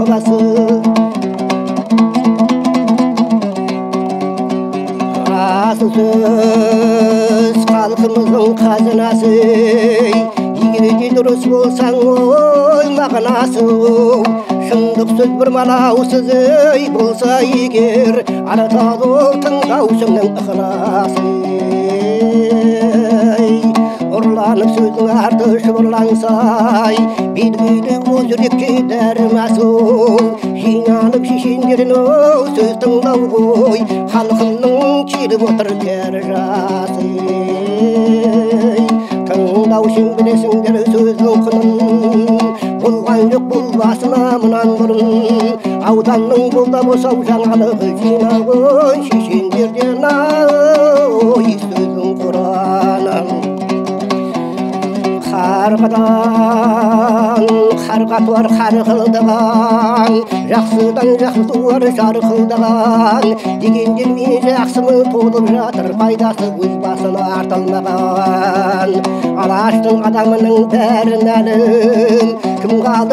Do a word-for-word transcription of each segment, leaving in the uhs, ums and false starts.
Kim kaldı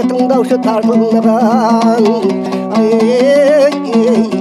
tındauşı tartılmağan. Ay, ay, ay,